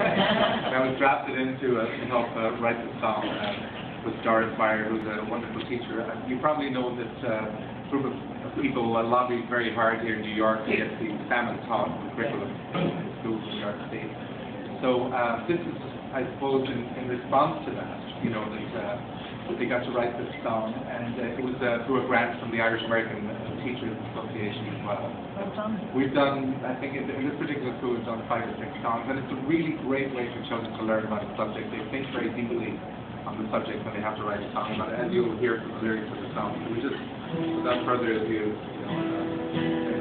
And I was drafted in to help write the song with Doris Meyer, who's a wonderful teacher. You probably know that group of people lobbied very hard here in New York to get the salmon taught curriculum in schools in New York State. So this is, I suppose, in response to that, you know, that they got to write this song, and it was through a grant from the Irish American Teachers Association as well. We've done, I think, in this particular school, we've done 5 or 6 songs, and it's a really great way for children to learn about a subject. They think very deeply on the subject when they have to write a song about it, as you'll hear from the lyrics of the song. So we just, without further ado, you know,